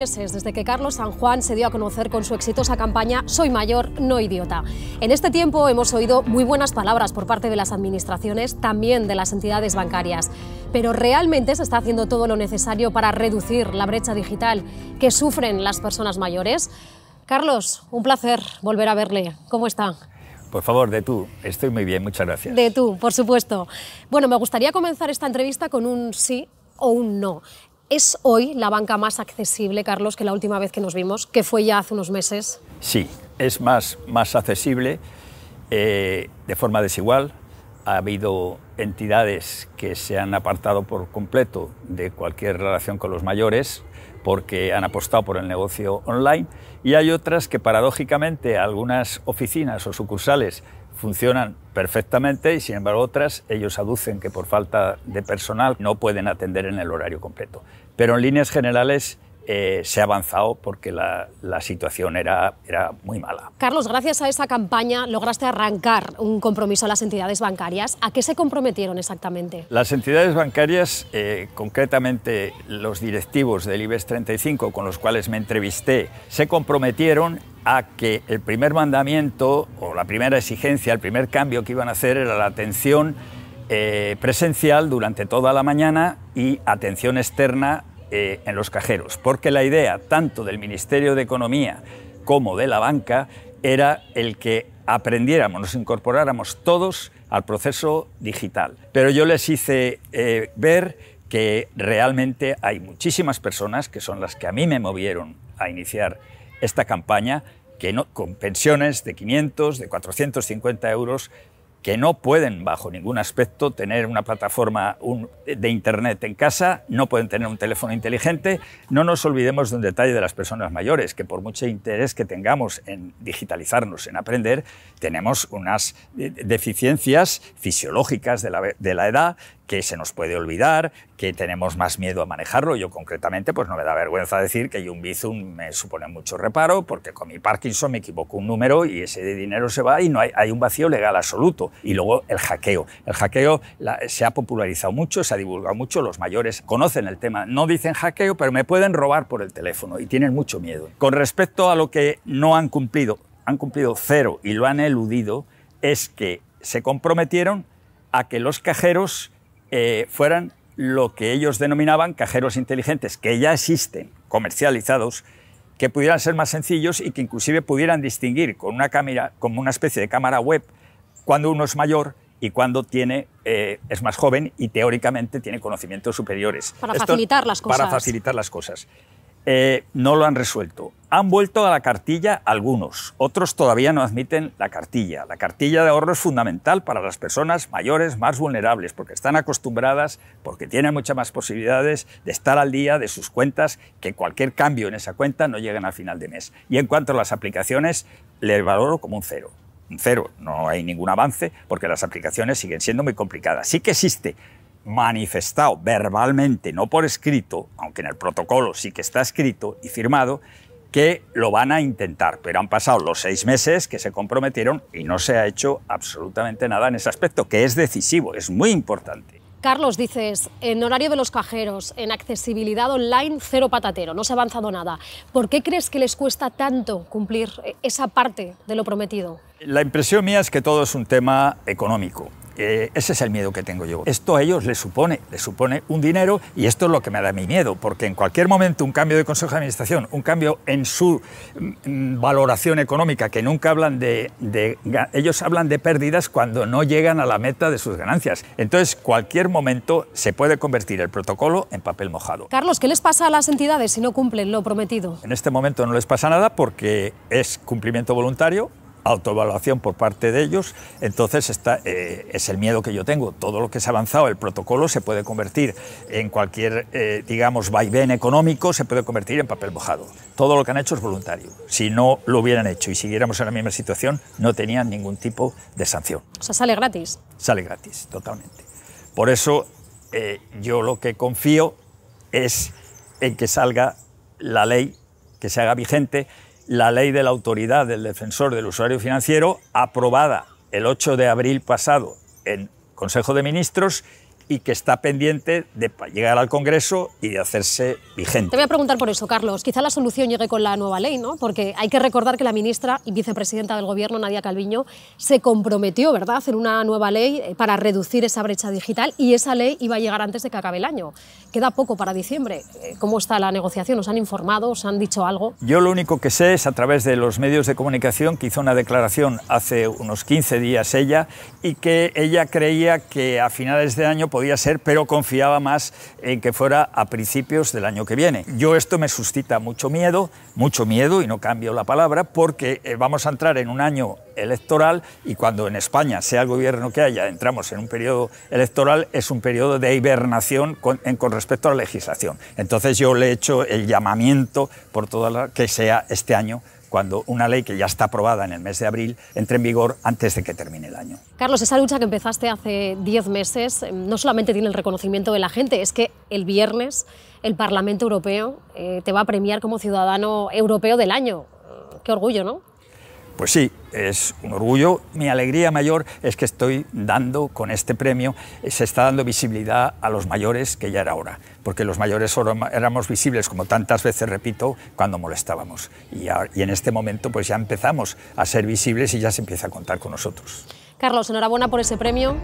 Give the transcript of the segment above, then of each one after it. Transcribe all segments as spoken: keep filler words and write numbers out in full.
Meses desde que Carlos San Juan se dio a conocer con su exitosa campaña Soy Mayor, No Idiota. En este tiempo hemos oído muy buenas palabras por parte de las administraciones, también de las entidades bancarias. Pero ¿realmente se está haciendo todo lo necesario para reducir la brecha digital que sufren las personas mayores? Carlos, un placer volver a verle. ¿Cómo está? Por favor, de tú. Estoy muy bien, muchas gracias. De tú, por supuesto. Bueno, me gustaría comenzar esta entrevista con un sí o un no. ¿Es hoy la banca más accesible, Carlos, que la última vez que nos vimos, que fue ya hace unos meses? Sí, es más, más accesible eh, de forma desigual. Ha habido entidades que se han apartado por completo de cualquier relación con los mayores porque han apostado por el negocio online, y hay otras que, paradójicamente, algunas oficinas o sucursales funcionan perfectamente y, sin embargo, otras, ellos aducen que por falta de personal no pueden atender en el horario completo. Pero en líneas generales eh, se ha avanzado porque la, la situación era, era muy mala. Carlos, gracias a esa campaña lograste arrancar un compromiso a las entidades bancarias. ¿A qué se comprometieron exactamente? Las entidades bancarias, eh, concretamente los directivos del I BEX treinta y cinco con los cuales me entrevisté, se comprometieron a que el primer mandamiento o la primera exigencia, el primer cambio que iban a hacer era la atención eh, presencial durante toda la mañana y atención externa eh, en los cajeros, porque la idea tanto del Ministerio de Economía como de la banca era el que aprendiéramos, nos incorporáramos todos al proceso digital. Pero yo les hice eh, ver que realmente hay muchísimas personas, que son las que a mí me movieron a iniciar esta campaña, que no, con pensiones de quinientos, de cuatrocientos cincuenta euros, que no pueden bajo ningún aspecto tener una plataforma un, de internet en casa, no pueden tener un teléfono inteligente. No nos olvidemos de un detalle de las personas mayores, que por mucho interés que tengamos en digitalizarnos, en aprender, tenemos unas deficiencias fisiológicas de la, de la edad, que se nos puede olvidar, que tenemos más miedo a manejarlo. Yo concretamente, pues no me da vergüenza decir que yo un Bizum me supone mucho reparo, porque con mi Parkinson me equivoco un número y ese dinero se va y no hay, hay un vacío legal absoluto. Y luego el hackeo. El hackeo la, se ha popularizado mucho, se ha divulgado mucho, los mayores conocen el tema, no dicen hackeo, pero me pueden robar por el teléfono y tienen mucho miedo. Con respecto a lo que no han cumplido, han cumplido cero y lo han eludido, es que se comprometieron a que los cajeros Eh, fueran lo que ellos denominaban cajeros inteligentes, que ya existen, comercializados, que pudieran ser más sencillos y que inclusive pudieran distinguir con una cámara, como una especie de cámara web, cuando uno es mayor y cuando tiene, eh, es más joven y teóricamente tiene conocimientos superiores. Para Esto, facilitar las cosas. Para facilitar las cosas. Eh, no lo han resuelto. Han vuelto a la cartilla algunos, otros todavía no admiten la cartilla. La cartilla de ahorro es fundamental para las personas mayores más vulnerables, porque están acostumbradas, porque tienen muchas más posibilidades de estar al día de sus cuentas, que cualquier cambio en esa cuenta no lleguen al final de mes. Y en cuanto a las aplicaciones, les valoro como un cero. Un cero, no hay ningún avance, porque las aplicaciones siguen siendo muy complicadas. Sí que existe, manifestado verbalmente, no por escrito, aunque en el protocolo sí que está escrito y firmado, que lo van a intentar, pero han pasado los seis meses que se comprometieron y no se ha hecho absolutamente nada en ese aspecto, que es decisivo, es muy importante. Carlos, dices, en horario de los cajeros, en accesibilidad online, cero patatero, no se ha avanzado nada. ¿Por qué crees que les cuesta tanto cumplir esa parte de lo prometido? La impresión mía es que todo es un tema económico. Eh, ese es el miedo que tengo yo. Esto a ellos les supone, les supone un dinero, y esto es lo que me da mi miedo, porque en cualquier momento un cambio de consejo de administración, un cambio en su mm, valoración económica, que nunca hablan de, de... ellos hablan de pérdidas cuando no llegan a la meta de sus ganancias. Entonces, cualquier momento se puede convertir el protocolo en papel mojado. Carlos, ¿qué les pasa a las entidades si no cumplen lo prometido? En este momento no les pasa nada porque es cumplimiento voluntario, autoevaluación por parte de ellos, entonces está, eh, es el miedo que yo tengo. Todo lo que se ha avanzado, el protocolo, se puede convertir en cualquier, eh, digamos, vaivén económico, se puede convertir en papel mojado. Todo lo que han hecho es voluntario. Si no lo hubieran hecho y siguiéramos en la misma situación, no tenían ningún tipo de sanción. O sea, sale gratis. Sale gratis, totalmente. Por eso eh, yo lo que confío es en que salga la ley, que se haga vigente la Ley de la Autoridad del Defensor del Usuario Financiero, aprobada el ocho de abril pasado en Consejo de Ministros, y que está pendiente de llegar al Congreso y de hacerse vigente. Te voy a preguntar por eso, Carlos. Quizá la solución llegue con la nueva ley, ¿no? Porque hay que recordar que la ministra y vicepresidenta del Gobierno, Nadia Calviño, se comprometió, ¿verdad?, a hacer una nueva ley para reducir esa brecha digital, y esa ley iba a llegar antes de que acabe el año. Queda poco para diciembre. ¿Cómo está la negociación? ¿Os han informado? ¿Os han dicho algo? Yo lo único que sé es a través de los medios de comunicación, que hizo una declaración hace unos quince días ella, y que ella creía que a finales de año podía ser, pero confiaba más en que fuera a principios del año que viene. Yo esto me suscita mucho miedo, mucho miedo, y no cambio la palabra, porque vamos a entrar en un año electoral, y cuando en España, sea el gobierno que haya, entramos en un periodo electoral, es un periodo de hibernación con, en, con respecto a la legislación. Entonces yo le he hecho el llamamiento por toda la que sea este año, cuando una ley que ya está aprobada en el mes de abril entre en vigor antes de que termine el año. Carlos, esa lucha que empezaste hace diez meses no solamente tiene el reconocimiento de la gente, es que el viernes el Parlamento Europeo eh, te va a premiar como ciudadano europeo del año. Qué orgullo, ¿no? Pues sí, es un orgullo. Mi alegría mayor es que estoy dando con este premio, se está dando visibilidad a los mayores, que ya era hora, porque los mayores éramos visibles, como tantas veces repito, cuando molestábamos. Y, ya, y en este momento pues ya empezamos a ser visibles y ya se empieza a contar con nosotros. Carlos, enhorabuena por ese premio,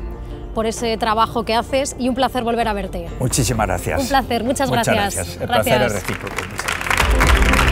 por ese trabajo que haces, y un placer volver a verte. Muchísimas gracias. Un placer, muchas gracias. Muchas gracias, el placer es recíproco.